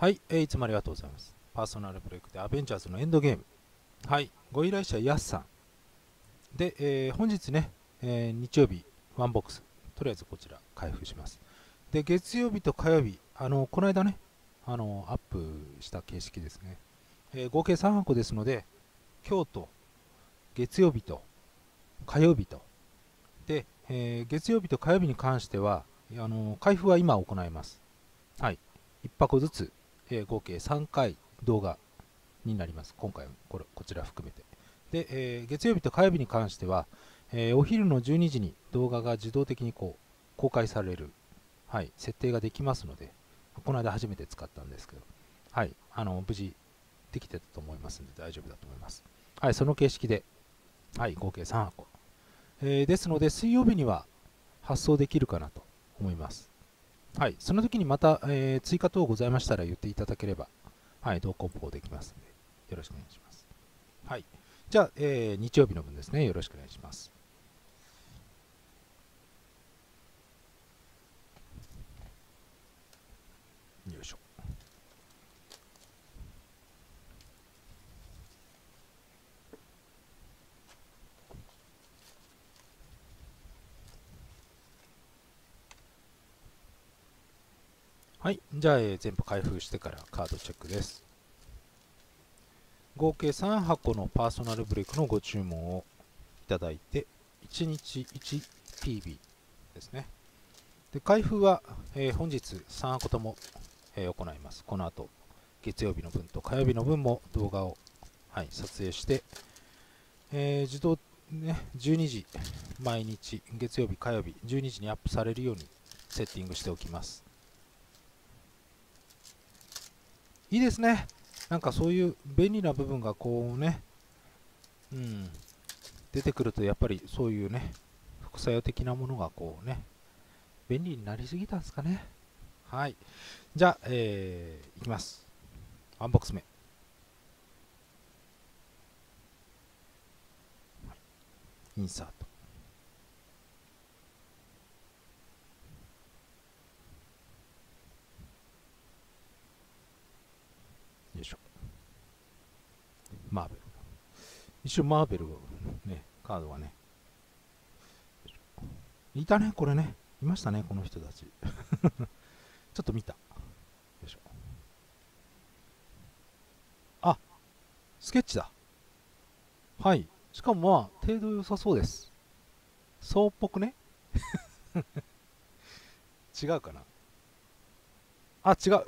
はい、いつもありがとうございます。パーソナルブレイクでアベンジャーズのエンドゲーム。はい、ご依頼者ヤスさん。で、本日ね、日曜日、ワンボックス、とりあえずこちら開封します。で、月曜日と火曜日、この間ね、アップした形式ですね。合計3箱ですので、今日と月曜日と火曜日と、で、月曜日と火曜日に関しては、開封は今行います。はい、1箱ずつ、合計3回動画になります。今回はこちら含めて。で、月曜日と火曜日に関しては、お昼の12時に動画が自動的にこう公開される、はい、設定ができますので、この間初めて使ったんですけど、はい、無事できてたと思いますので大丈夫だと思います。はい、その形式で、はい、合計3箱。ですので、水曜日には発送できるかなと思います。はい、その時にまた、追加等ございましたら言っていただければ、はい、同梱包できますので、よろしくお願いします。はい、じゃあ、日曜日の分ですね、よろしくお願いします。よいしょ。はい、じゃあ、全部開封してからカードチェックです。合計3箱のパーソナルブレイクのご注文をいただいて、1日 1PB ですね。で、開封は、本日3箱とも、行います。この後、月曜日の分と火曜日の分も動画を、はい、撮影して、自動、ね、12時、毎日、月曜日、火曜日、12時にアップされるようにセッティングしておきます。いいですね。なんかそういう便利な部分がこうね、うん、出てくるとやっぱりそういうね、副作用的なものがこうね、便利になりすぎたんですかね。はい。じゃあ、いきます。ワンボックス目。インサート。よいしょ。マーベル。一瞬マーベルをね、カードがね。いたね、これね。いましたね、この人たち。ちょっと見た。よいしょ。あ、スケッチだ。はい。しかもまあ、程度良さそうです。そうっぽくね。違うかな。あ、違う。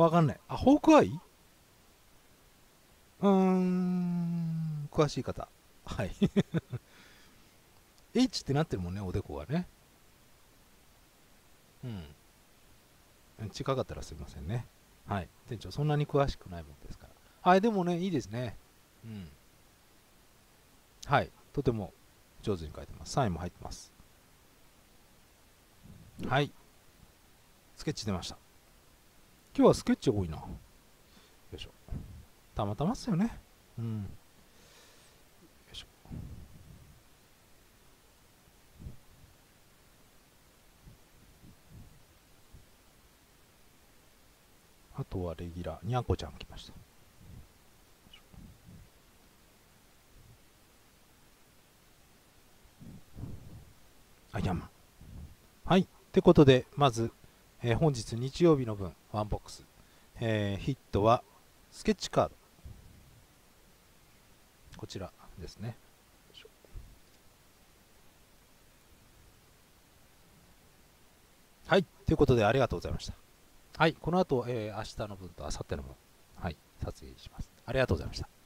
わかんない。あ、ホークアイ？詳しい方。はい。H ってなってるもんね、おでこがね。うん。近かったらすいませんね。はい。店長、そんなに詳しくないもんですから。はい、でもね、いいですね。うん。はい。とても上手に書いてます。サインも入ってます。はい。スケッチ出ました。今日はスケッチ多いな。よいしょ。たまたまっすよね。うん。よいしょ。あとはレギュラー。にゃこちゃん来ました。あ、やま。はい。ってことで、まず、本日日曜日の分、ワンボックス。ヒットは、スケッチカード。こちらですね。はい。ということで、ありがとうございました。はい。この後、明日の分と明後日の分、はい、撮影します。ありがとうございました。